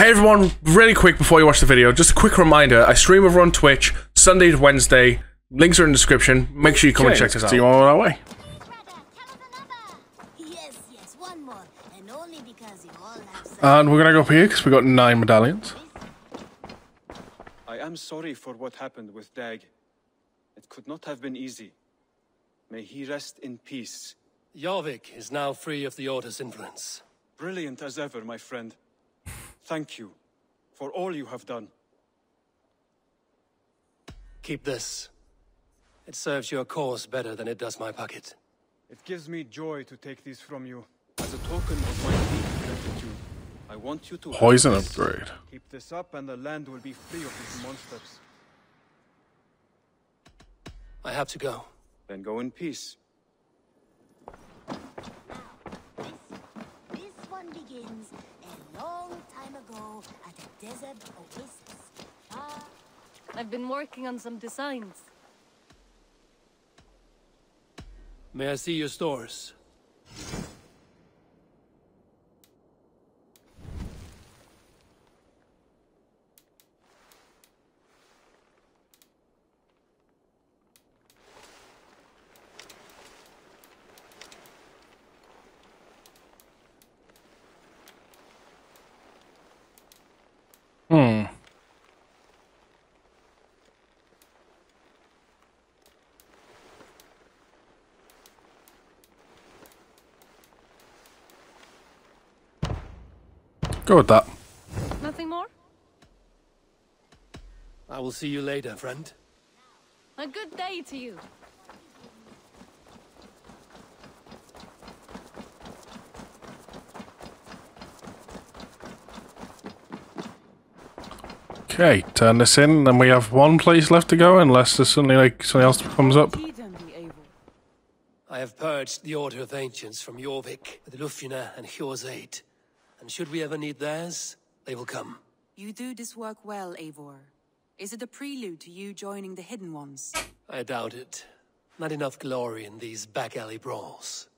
Hey everyone, really quick before you watch the video, just a quick reminder, I stream over on Twitch, Sunday to Wednesday, links are in the description, make sure you come and check us out. See you on our way. Yes, one more, and only because you all have... And we're gonna go up here because we got 9 medallions. I am sorry for what happened with Dag. It could not have been easy. May he rest in peace. Jorvik is now free of the Order's influence. Brilliant as ever, my friend. Thank you for all you have done. Keep this. It serves your cause better than it does my pocket. It gives me joy to take these from you. As a token of my deep gratitude, I want you to... Poison upgrade. Keep this up and the land will be free of these monsters. I have to go. Then go in peace. Now, this one begins... long time ago at a desert oasis. I've been working on some designs. May I see your stores? Go with that. Nothing more? I will see you later, friend. A good day to you. Okay, turn this in, then we have one place left to go unless there's something like something else that comes up. I have purged the Order of Ancients from Jorvik with Ljufvina and Hjord's aid. And should we ever need theirs, they will come. You do this work well, Eivor. Is it a prelude to you joining the Hidden Ones? I doubt it. Not enough glory in these back-alley brawls.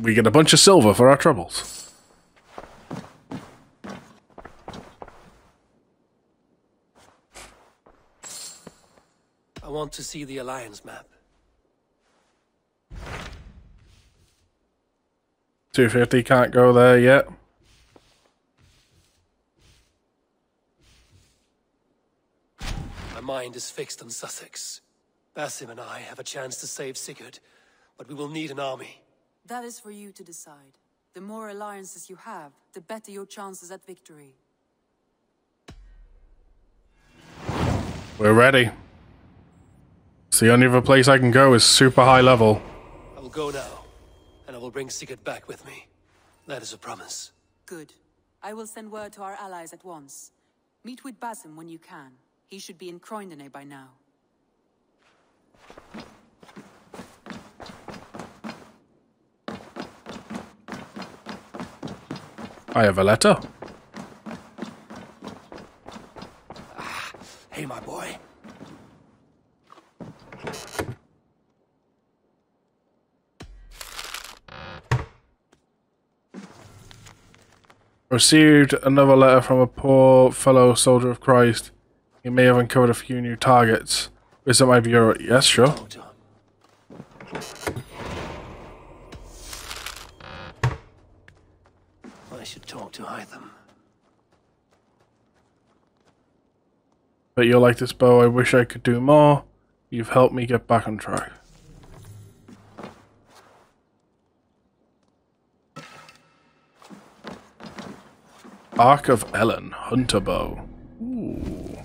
We get a bunch of silver for our troubles. I want to see the Alliance map. $250, can't go there yet. My mind is fixed on Sussex. Basim and I have a chance to save Sigurd, but we will need an army. That is for you to decide. The more alliances you have, the better your chances at victory. We're ready. The only other place I can go is super high level. I will go now, and I will bring Sigurd back with me. That is a promise. Good. I will send word to our allies at once. Meet with Basim when you can. He should be in Croyndenay by now. I have a letter. Hey, my boy. Received another letter from a poor fellow soldier of Christ. He may have uncovered a few new targets. Visit my bureau. Yes, sure. I should talk to Hytham. But you'll like this bow. I wish I could do more. You've helped me get back on track. Ark of Ellen, Hunter Bow. Ooh.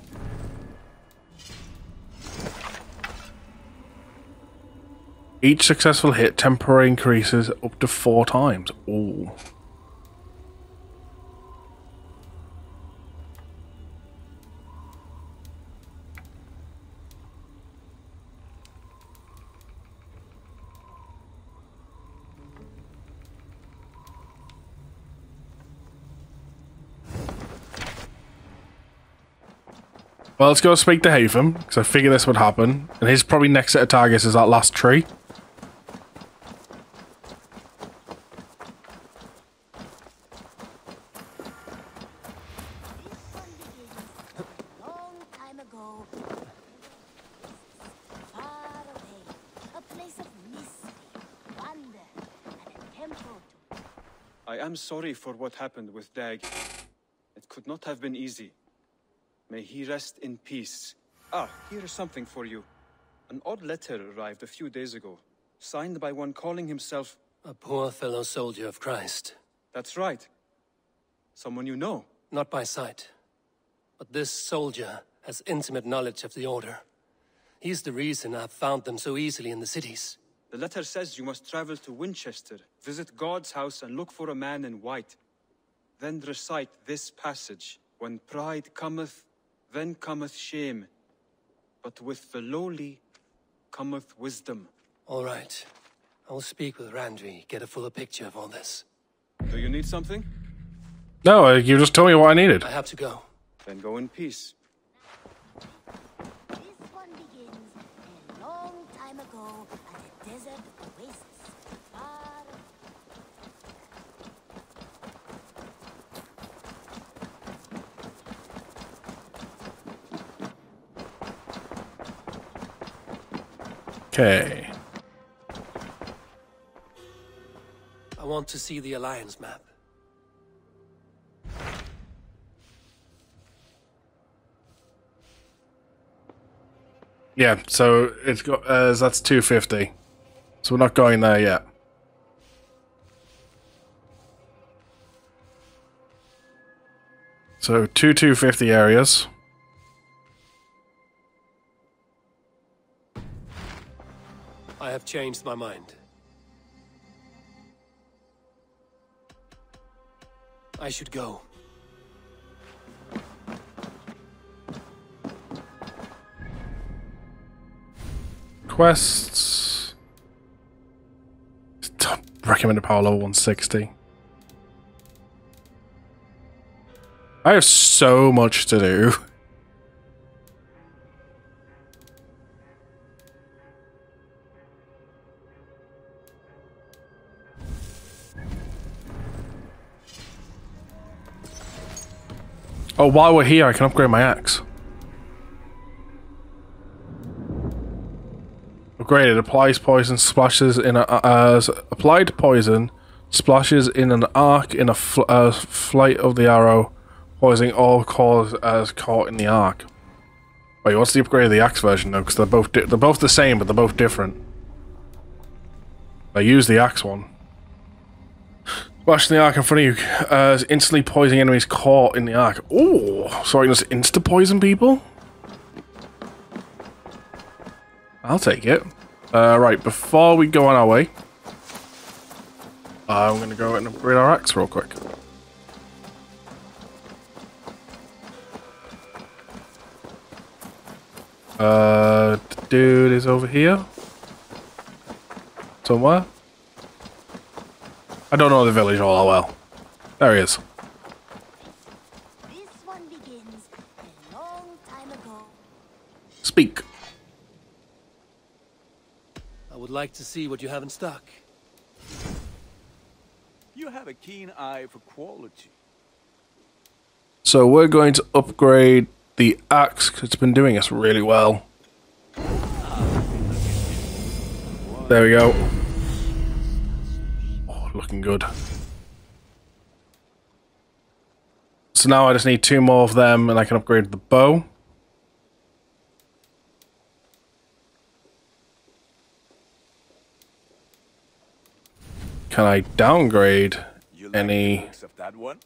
Each successful hit temporarily increases up to 4 times. Ooh. Well, let's go speak to Hytham, because I figure this would happen. And his probably next set of targets is that last tree. I am sorry for what happened with Dag. It could not have been easy. May he rest in peace. Ah, here is something for you. An odd letter arrived a few days ago, signed by one calling himself... a poor fellow soldier of Christ. That's right. Someone you know. Not by sight. But this soldier has intimate knowledge of the Order. He's the reason I've found them so easily in the cities. The letter says you must travel to Winchester, visit God's house and look for a man in white. Then recite this passage. When pride cometh, then cometh shame. But with the lowly cometh wisdom. All right. I'll speak with Randvi, get a fuller picture of all this. Do you need something? No, you just told me what I needed. I have to go. Then go in peace. This one begins a long time ago at a desert oasis. Okay. I want to see the Alliance map. Yeah, so it's got that's 250. So we're not going there yet. So 2 250 areas. I have changed my mind. I should go. Quests. Recommended power level 160. I have so much to do. Oh, while we're here, I can upgrade my axe. Upgraded. Applies poison, splashes in a... applied poison, splashes in an arc in a flight of the arrow, poisoning all cores as caught in the arc. Wait, what's the upgrade of the axe version, though? Because they're both the same, but they're both different. I use the axe one. Splashing the arc in front of you, instantly poisoning enemies caught in the arc. Ooh, so I can just insta-poison people? I'll take it. Right, before we go on our way, I'm gonna go and upgrade our axe real quick. The dude is over here. Somewhere. I don't know the village all that well. There he is. This one begins a long time ago. Speak. I would like to see what you have in stock. You have a keen eye for quality. So we're going to upgrade the axe because it's been doing us really well. There we go. Looking good. So now I just need 2 more of them and I can upgrade the bow. Can I downgrade any of that one?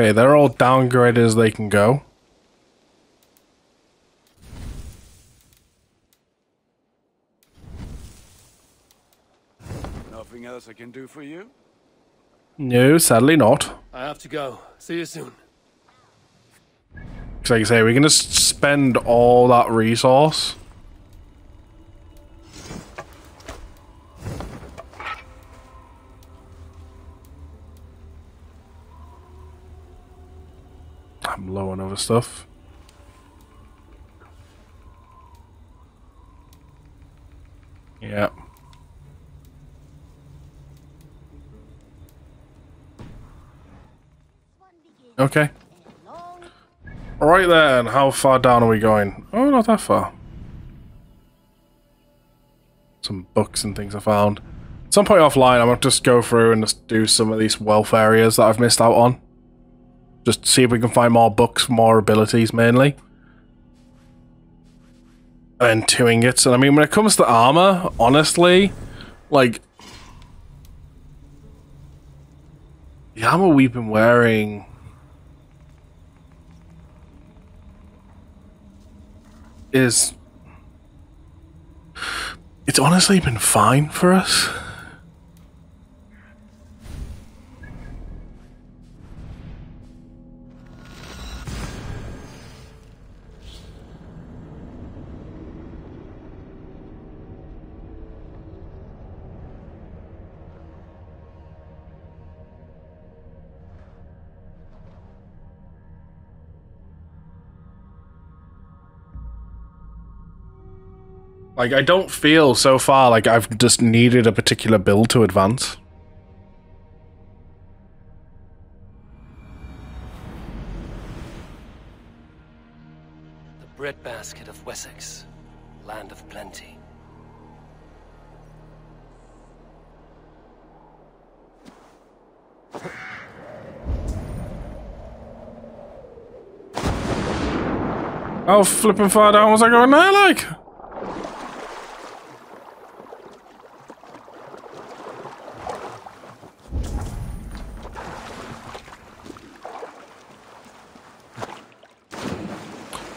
Okay, they're all downgraded as they can go. Nothing else I can do for you? No, sadly not. I have to go. See you soon. Because like I say, we can just spend all that resource. I'm low on other stuff. Yeah. Okay. Alright then, how far down are we going? Oh, not that far. Some books and things I found. At some point offline, I'm going to just go through and just do some of these wealth areas that I've missed out on. Just see if we can find more books, more abilities mainly. And doing it. And I mean, when it comes to armor, honestly, like, the armor we've been wearing, it's honestly been fine for us. Like, I don't feel so far like I've just needed a particular build to advance. The breadbasket of Wessex, land of plenty. How flipping far down was I going there, like?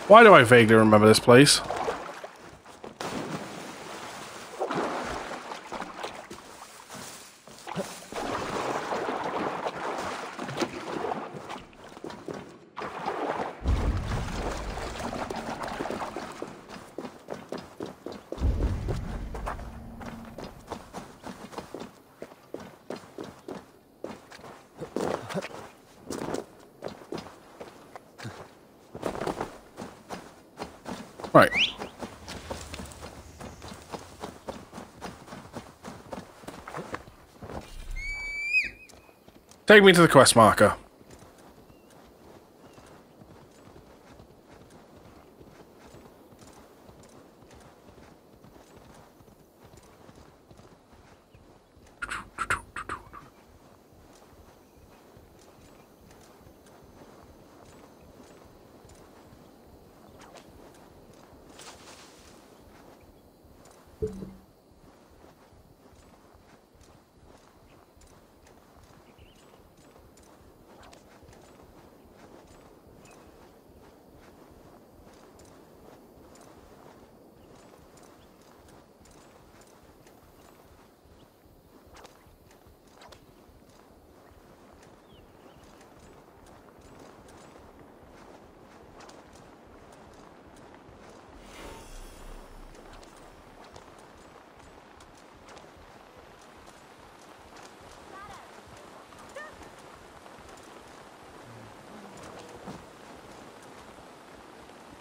Why do I vaguely remember this place? Take me to the quest marker.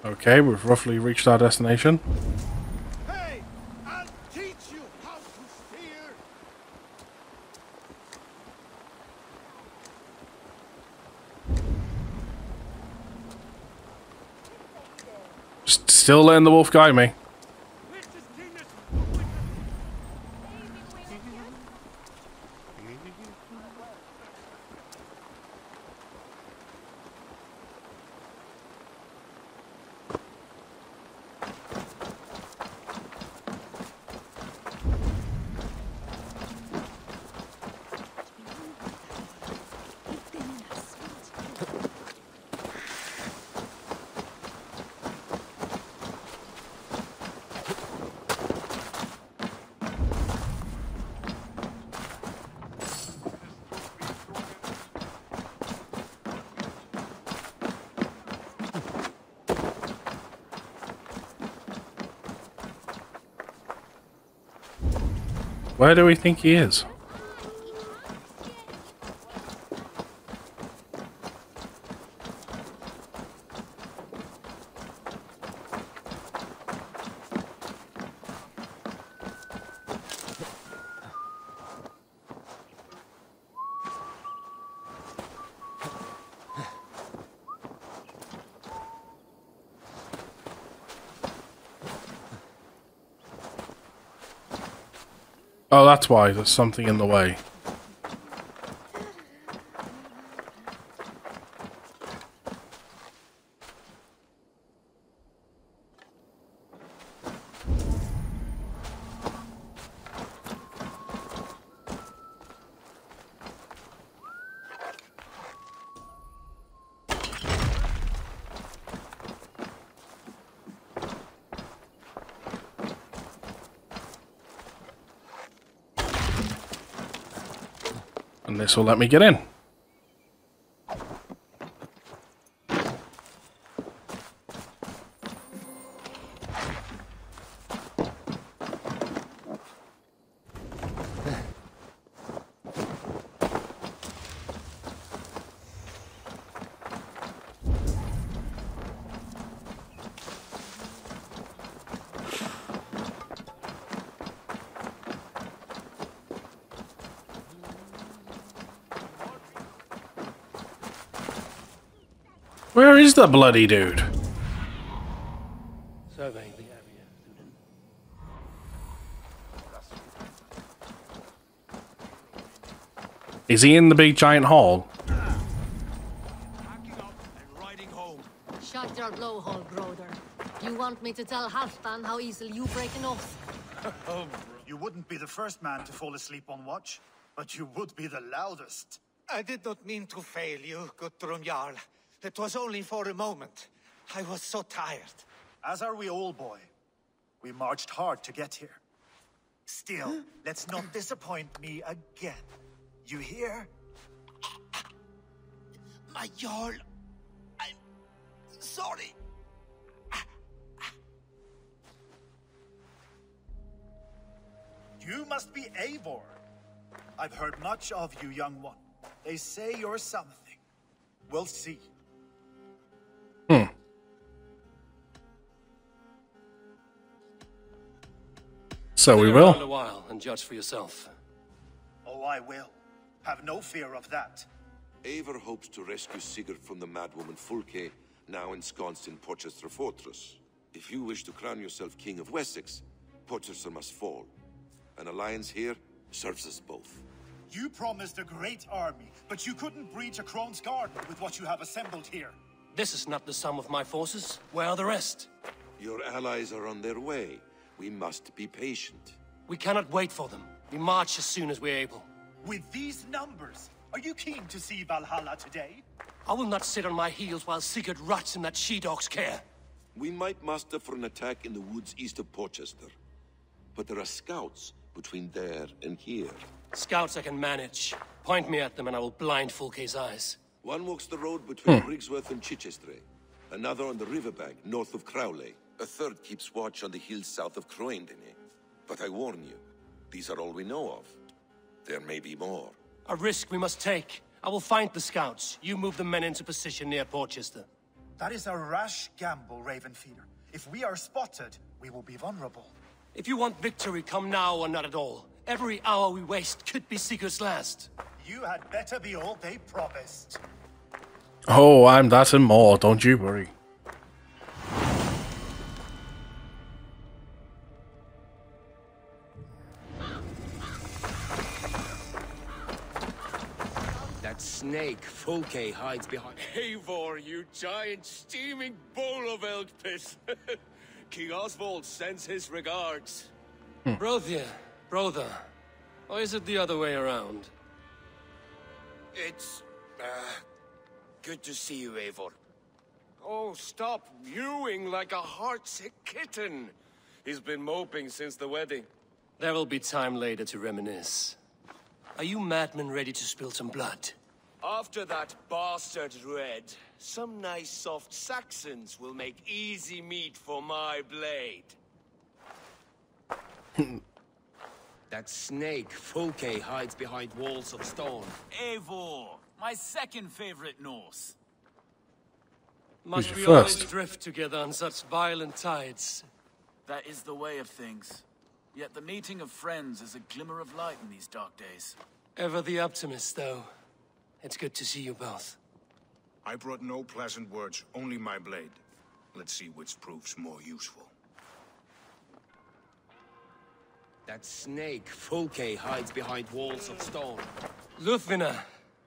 Okay, we've roughly reached our destination. Hey, I'll teach you how to steer. Just still letting the wolf guide me. Where do we think he is? Oh, that's why. There's something in the way. This will let me get in. Where is the bloody dude? Surveying the area. Is he in the big giant hall? Packing up and riding home. Shut your blowhole, Broder. You want me to tell Halfdan how easily you break an oath? You wouldn't be the first man to fall asleep on watch, but you would be the loudest. I did not mean to fail you, Guthrum Jarl. It was only for a moment. I was so tired. As are we all, boy. We marched hard to get here. Still, let's not disappoint me again. You hear? My Jarl, I'm sorry. You must be Eivor. I've heard much of you, young one. They say you're something. We'll see. So we will. A while and judge for yourself. Oh, I will. Have no fear of that. Eivor hopes to rescue Sigurd from the madwoman Fulke, now ensconced in Porchester Fortress. If you wish to crown yourself King of Wessex, Porchester must fall. An alliance here serves us both. You promised a great army, but you couldn't breach a Crone's garden with what you have assembled here. This is not the sum of my forces. Where are the rest? Your allies are on their way. We must be patient. We cannot wait for them. We march as soon as we're able. With these numbers, are you keen to see Valhalla today? I will not sit on my heels while Sigurd rots in that she-dog's care. We might muster for an attack in the woods east of Porchester. But there are scouts between there and here. Scouts I can manage. Point me at them and I will blind Fulke's eyes. One walks the road between Brigsworth and Chichester, another on the riverbank north of Crowley, a third keeps watch on the hills south of Croyndenay. But I warn you, these are all we know of. There may be more. A risk we must take. I will find the scouts. You move the men into position near Porchester. That is a rash gamble, Ravenfear. If we are spotted, we will be vulnerable. If you want victory, come now or not at all. Every hour we waste could be Sigurd's last. You had better be all they promised. Oh, I'm that and more, don't you worry. That snake Fulke hides behind. Eivor, you giant steaming bowl of elk piss. King Oswald sends his regards. Brother, or is it the other way around? It's good to see you, Eivor. Oh, stop mewing like a heartsick kitten. He's been moping since the wedding. There will be time later to reminisce. Are you madmen ready to spill some blood? After that bastard Red, some nice soft Saxons will make easy meat for my blade. That snake Fulke hides behind walls of stone. Eivor, my second favorite Norse. Must we always drift together on such violent tides? That is the way of things. Yet the meeting of friends is a glimmer of light in these dark days. Ever the optimist, though. It's good to see you both. I brought no pleasant words, only my blade. Let's see which proves more useful. That snake, Fulke, hides behind walls of stone. Ljufvina,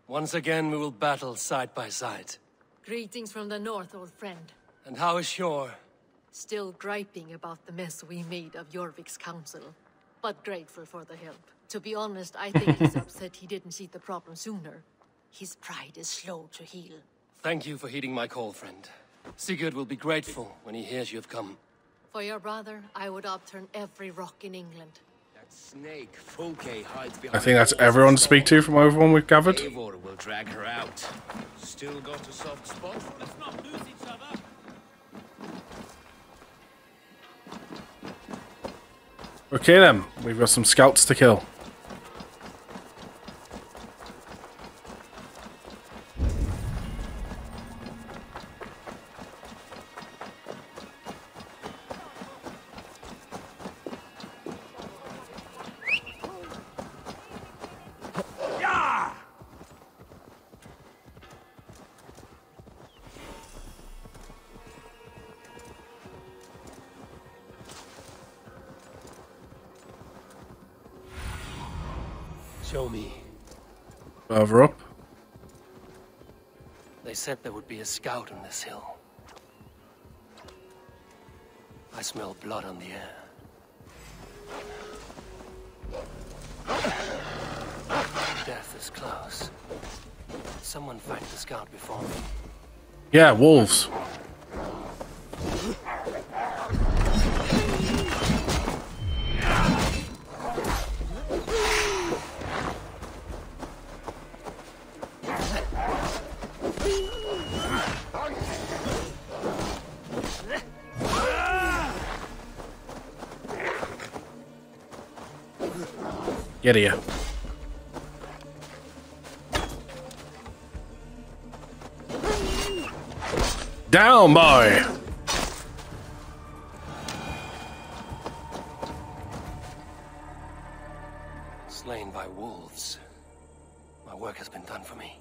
once again we will battle side by side. Greetings from the north, old friend. And how is Hjord? Still griping about the mess we made of Jorvik's council, but grateful for the help. To be honest, I think he's upset he didn't see the problem sooner. His pride is slow to heal. Thank you for heeding my call, friend. Sigurd will be grateful when he hears you have come. For your brother, I would upturn every rock in England. That snake, Fulke, hides behind. I think that's everyone to speak to from everyone we've gathered. Eivor will drag her out. Still got a soft spot. Let's not lose each other. Okay then, we've got some scouts to kill. Further up. They said there would be a scout on this hill. I smell blood on the air. Death is close. Someone fight the scout before me. Yeah, wolves. Get here. Down, boy! Slain by wolves. My work has been done for me.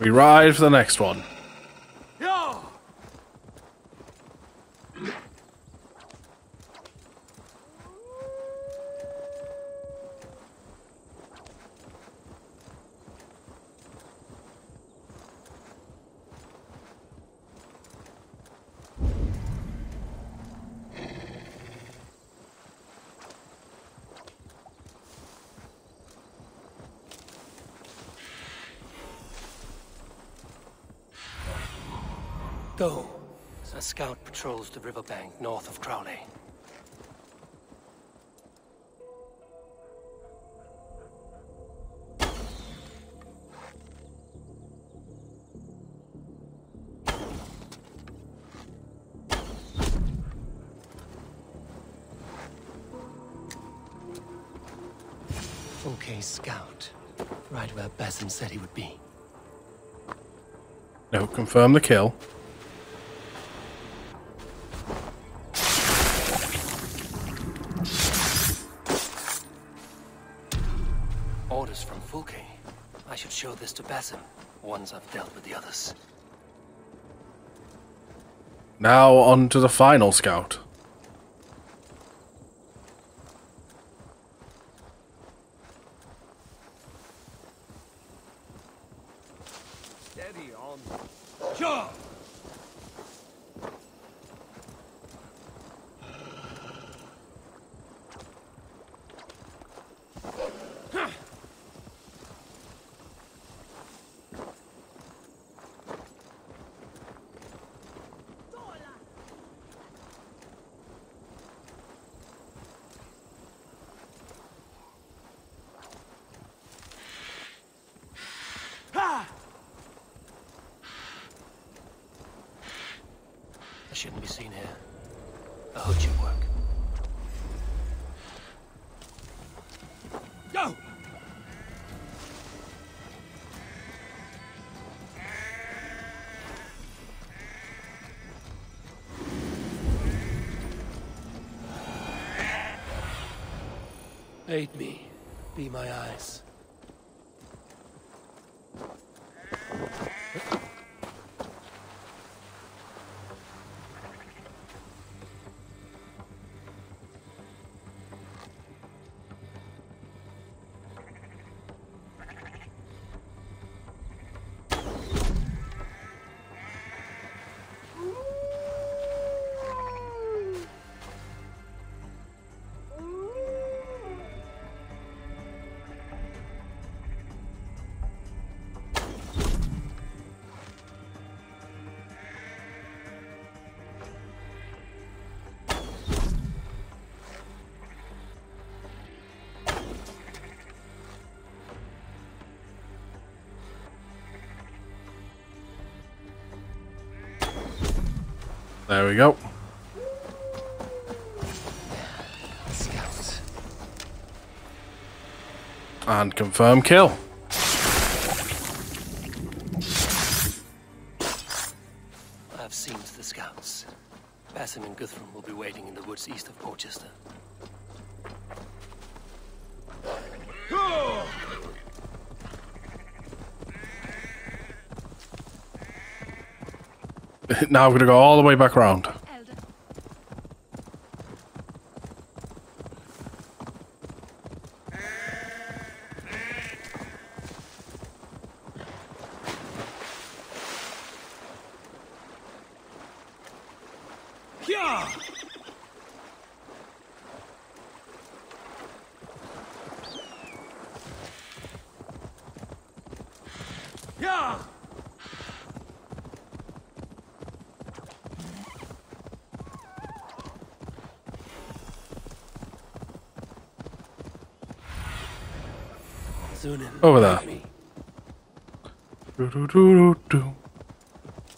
We ride for the next one. Yo! Go. A scout patrols the riverbank north of Crowley. Okay, scout. Right where Basim said he would be. No, confirm the kill. To Basim, once I've dealt with the others. Now on to the final scout. Steady on. Sure. Shouldn't be seen here. A hood should work. Go! Aid me, be my eyes. There we go. Scouts. And confirm kill. I've seen to the scouts. Basim and Guthrum will be waiting in the woods east of Porchester. Now we're going to go all the way back around. Over there. Do, do, do, do, do.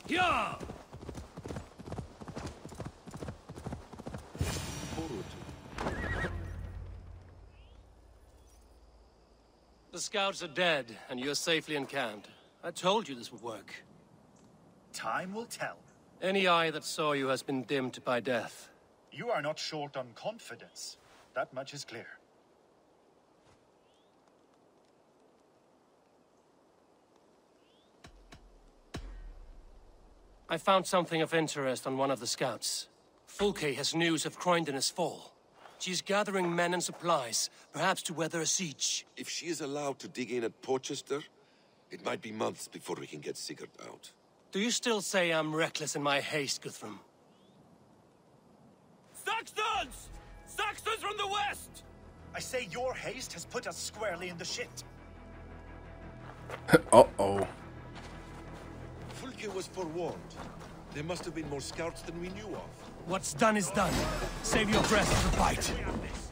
Yeah. The scouts are dead, and you're safely encamped. I told you this would work. Time will tell. Any eye that saw you has been dimmed by death. You are not short on confidence. That much is clear. I found something of interest on one of the scouts. Fulke has news of Croyndenay's fall. She's gathering men and supplies, perhaps to weather a siege. If she is allowed to dig in at Porchester, it might be months before we can get Sigurd out. Do you still say I'm reckless in my haste, Guthrum? Saxons! Saxons from the west! I say your haste has put us squarely in the shit. Uh-oh. Fulke was forewarned. There must have been more scouts than we knew of. What's done is done. Save your breath for the fight.